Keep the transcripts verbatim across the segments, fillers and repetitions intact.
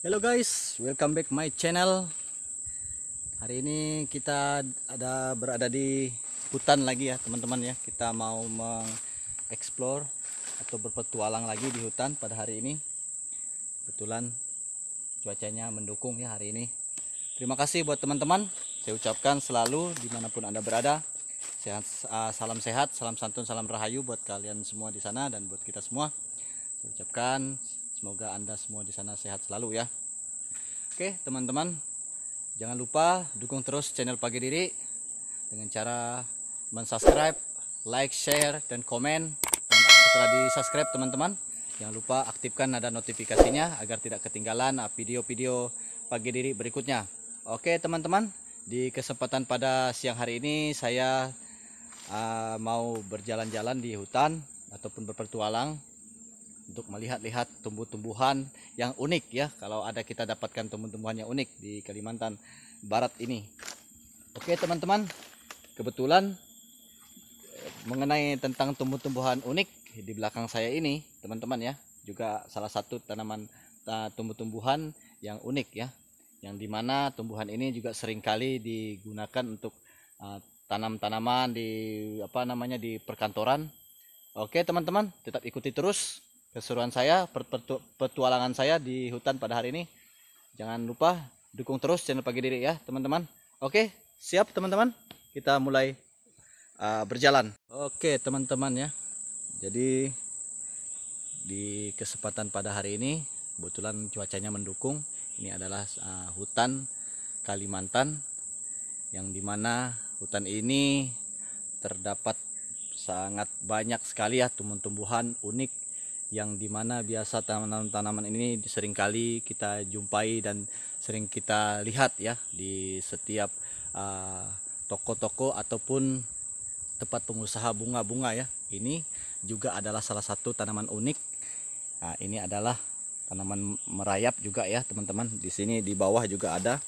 Hello guys, welcome back my channel. Hari ini kita ada berada di hutan lagi ya teman-teman ya. Kita mau mengeksplor atau berpetualang lagi di hutan pada hari ini. Kebetulan cuacanya mendukung ya hari ini. Terima kasih buat teman-teman. Saya ucapkan selalu dimanapun Anda berada. Sehat, salam sehat, salam santun, salam rahayu buat kalian semua di sana dan buat kita semua. Saya ucapkan semoga Anda semua di sana sehat selalu ya. Oke teman-teman, jangan lupa dukung terus channel Pagi Diri dengan cara mensubscribe, like, share, dan komen. Dan setelah di subscribe teman-teman, jangan lupa aktifkan nada notifikasinya agar tidak ketinggalan video-video Pagi Diri berikutnya. Oke teman-teman, di kesempatan pada siang hari ini saya uh, mau berjalan-jalan di hutan ataupun berpetualang untuk melihat-lihat tumbuh-tumbuhan yang unik ya. Kalau ada kita dapatkan tumbuh-tumbuhan yang unik di Kalimantan Barat ini. Oke teman-teman, kebetulan mengenai tentang tumbuh-tumbuhan unik di belakang saya ini teman-teman ya, juga salah satu tanaman tumbuh-tumbuhan yang unik ya, yang dimana tumbuhan ini juga seringkali digunakan untuk uh, tanam-tanaman di apa namanya di perkantoran. Oke teman-teman, tetap ikuti terus keseruan saya, petualangan saya di hutan pada hari ini. Jangan lupa dukung terus channel Pagi Diri ya teman-teman. Oke, siap teman-teman, kita mulai uh, berjalan. Oke teman-teman ya, jadi di kesempatan pada hari ini kebetulan cuacanya mendukung. Ini adalah uh, hutan Kalimantan, yang dimana hutan ini terdapat sangat banyak sekali ya tumbuh-tumbuhan unik, yang dimana biasa tanaman-tanaman ini seringkali kita jumpai dan sering kita lihat ya di setiap toko-toko uh, ataupun tempat pengusaha bunga-bunga ya. Ini juga adalah salah satu tanaman unik. Nah, ini adalah tanaman merayap juga ya teman-teman. Di sini di bawah juga ada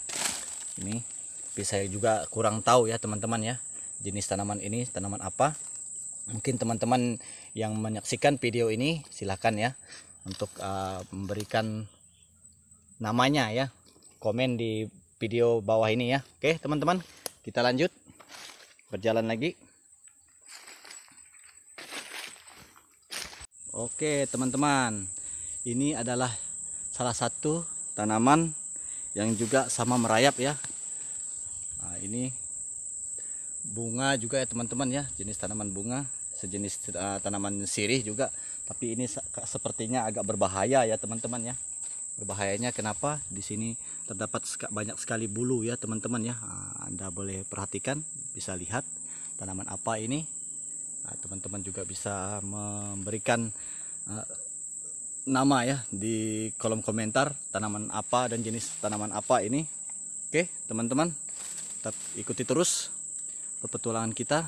ini, tapi saya juga kurang tahu ya teman-teman ya jenis tanaman ini tanaman apa. Mungkin teman-teman yang menyaksikan video ini silahkan ya untuk uh, memberikan namanya ya, komen di video bawah ini ya. Oke teman-teman, kita lanjut berjalan lagi. Oke teman-teman, ini adalah salah satu tanaman yang juga sama merayap ya. Nah, ini bunga juga ya teman-teman ya, jenis tanaman bunga, sejenis uh, tanaman sirih juga, tapi ini se sepertinya agak berbahaya ya teman-teman ya. Berbahayanya kenapa? Di sini terdapat sek banyak sekali bulu ya teman-teman ya. Nah, Anda boleh perhatikan, bisa lihat tanaman apa ini. Teman-teman nah, juga bisa memberikan uh, nama ya di kolom komentar tanaman apa dan jenis tanaman apa ini. Oke teman-teman, tetap ikuti terus perpetualangan kita.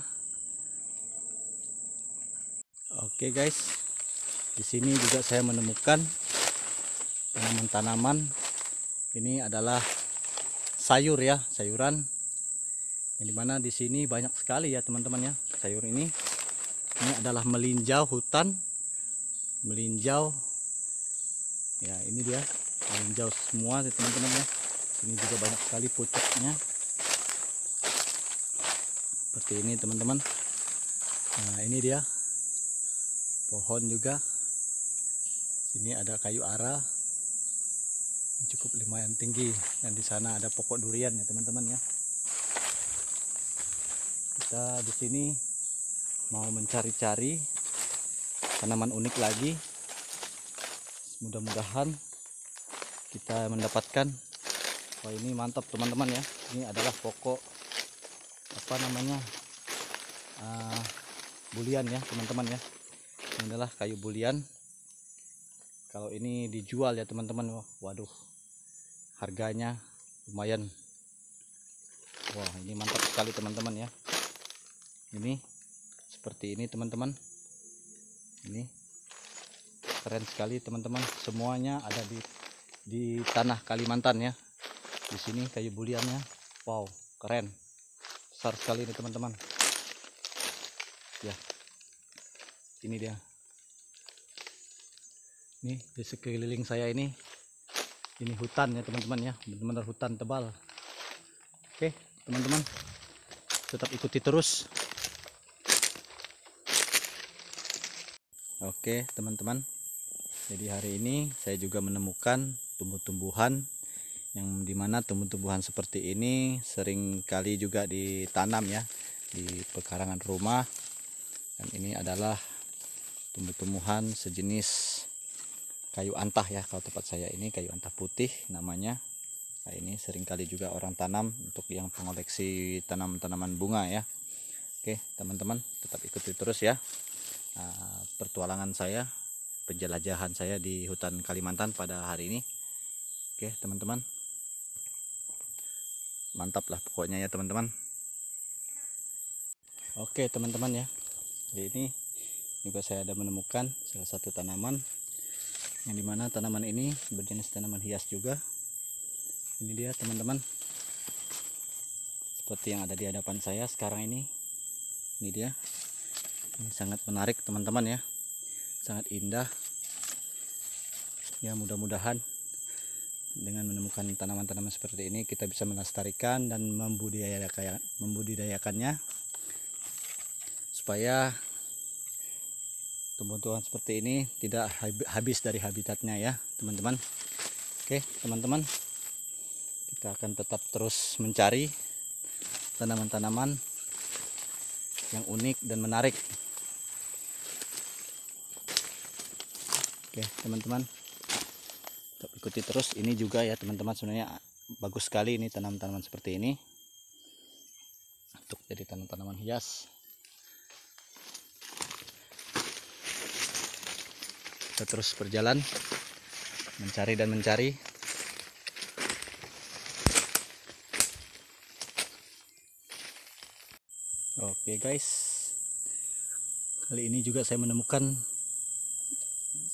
Oke guys, di sini juga saya menemukan tanaman-tanaman. Ini adalah sayur ya, sayuran. Yang dimana di sini banyak sekali ya teman-teman ya sayur ini. Ini adalah melinjau hutan, melinjau. Ya ini dia melinjau semua ya teman-teman ya. Ini juga banyak sekali pucuknya. Seperti ini teman-teman. Nah ini dia pohon juga. Sini ada kayu ara, cukup lumayan tinggi. Dan di sana ada pokok durian ya teman-teman ya. Kita di sini mau mencari-cari tanaman unik lagi. Mudah-mudahan kita mendapatkan. Wah ini mantap teman-teman ya. Ini adalah pokok apa namanya uh, bulian ya teman-teman ya. Ini adalah kayu bulian. Kalau ini dijual ya teman-teman, waduh harganya lumayan. Wah ini mantap sekali teman-teman ya. Ini seperti ini teman-teman, ini keren sekali teman-teman. Semuanya ada di di tanah Kalimantan ya. Di sini kayu buliannya, wow keren besar sekali ini teman-teman ya. Ini dia, ini di sekeliling saya ini Ini hutan ya teman-teman ya, benar-benar hutan tebal. Oke teman-teman, tetap ikuti terus. Oke teman-teman, jadi hari ini saya juga menemukan tumbuh-tumbuhan yang dimana tumbuh-tumbuhan seperti ini sering kali juga ditanam ya di pekarangan rumah. Dan ini adalah tumbuh-tumbuhan sejenis kayu antah ya, kalau tempat saya ini kayu antah putih namanya. Nah, ini seringkali juga orang tanam untuk yang pengoleksi tanaman-tanaman bunga ya. Oke teman-teman, tetap ikuti terus ya uh, pertualangan saya, penjelajahan saya di hutan Kalimantan pada hari ini. Oke teman-teman, mantap lah pokoknya ya teman-teman. Oke teman-teman ya, hari ini juga saya ada menemukan salah satu tanaman yang dimana tanaman ini berjenis tanaman hias juga. Ini dia teman-teman, seperti yang ada di hadapan saya sekarang ini. Ini dia, ini sangat menarik teman-teman ya, sangat indah ya. Mudah-mudahan dengan menemukan tanaman-tanaman seperti ini kita bisa melestarikan dan membudidayakan, membudidayakannya supaya tumbuh-tumbuhan seperti ini tidak habis dari habitatnya ya teman-teman. Oke teman-teman, kita akan tetap terus mencari tanaman-tanaman yang unik dan menarik. Oke teman-teman, tetap ikuti terus. Ini juga ya teman-teman, sebenarnya bagus sekali ini tanaman-tanaman seperti ini untuk jadi tanaman-tanaman hias. Kita terus berjalan mencari dan mencari. Oke guys, kali ini juga saya menemukan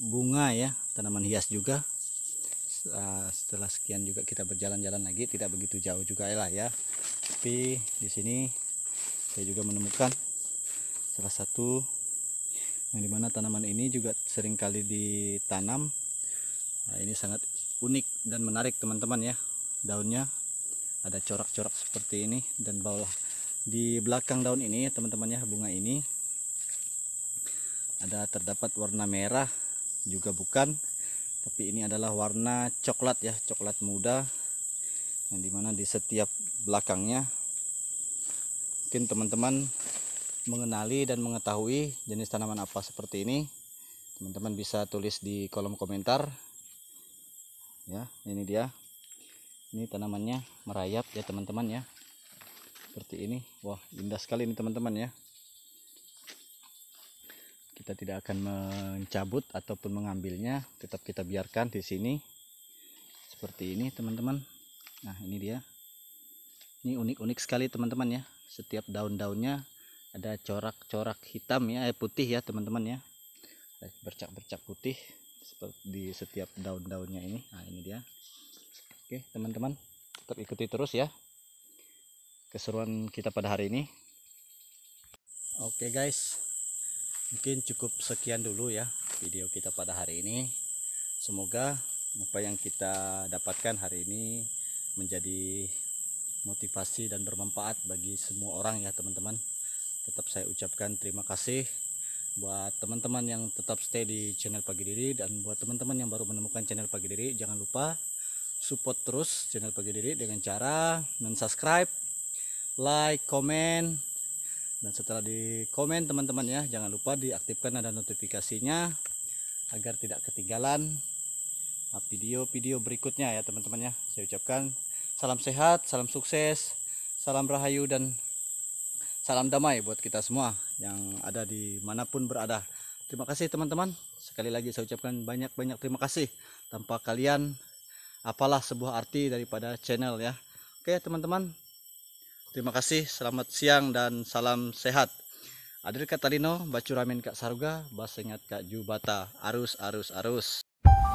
bunga ya, tanaman hias juga. Setelah sekian juga kita berjalan-jalan lagi, tidak begitu jauh juga lah ya. Tapi di sini saya juga menemukan salah satu yang dimana tanaman ini juga seringkali ditanam. Nah, ini sangat unik dan menarik teman-teman ya. Daunnya ada corak-corak seperti ini, dan bawah di belakang daun ini teman-teman ya, bunga ini ada terdapat warna merah juga bukan, tapi ini adalah warna coklat ya, coklat muda, yang dimana di setiap belakangnya mungkin teman-teman mengenali dan mengetahui jenis tanaman apa seperti ini. Teman-teman bisa tulis di kolom komentar ya. Ini dia, ini tanamannya merayap ya teman-teman ya, seperti ini. Wah indah sekali ini teman-teman ya. Kita tidak akan mencabut ataupun mengambilnya, tetap kita biarkan di sini seperti ini teman-teman. Nah ini dia, ini unik-unik sekali teman-teman ya. Setiap daun-daunnya ada corak-corak hitam ya, eh, putih ya teman-teman ya, bercak-bercak putih seperti di setiap daun-daunnya ini. Nah ini dia. Oke teman-teman, tetap ikuti terus ya keseruan kita pada hari ini. Oke guys, mungkin cukup sekian dulu ya video kita pada hari ini. Semoga apa yang kita dapatkan hari ini menjadi motivasi dan bermanfaat bagi semua orang ya teman-teman. Tetap saya ucapkan terima kasih buat teman-teman yang tetap stay di channel Pagi Diri, dan buat teman-teman yang baru menemukan channel Pagi Diri, jangan lupa support terus channel Pagi Diri dengan cara men-subscribe, like, komen, dan setelah di komen teman-teman ya, jangan lupa diaktifkan ada notifikasinya agar tidak ketinggalan video-video berikutnya ya teman-teman ya. Saya ucapkan salam sehat, salam sukses, salam rahayu, dan salam damai buat kita semua yang ada di manapun berada. Terima kasih teman-teman. Sekali lagi saya ucapkan banyak-banyak terima kasih. Tanpa kalian apalah sebuah arti daripada channel ya. Oke teman-teman, terima kasih. Selamat siang dan salam sehat. Adil Katalino, Bacuramin Kak Saruga, Basengat Kak Jubata. Arus, arus, arus.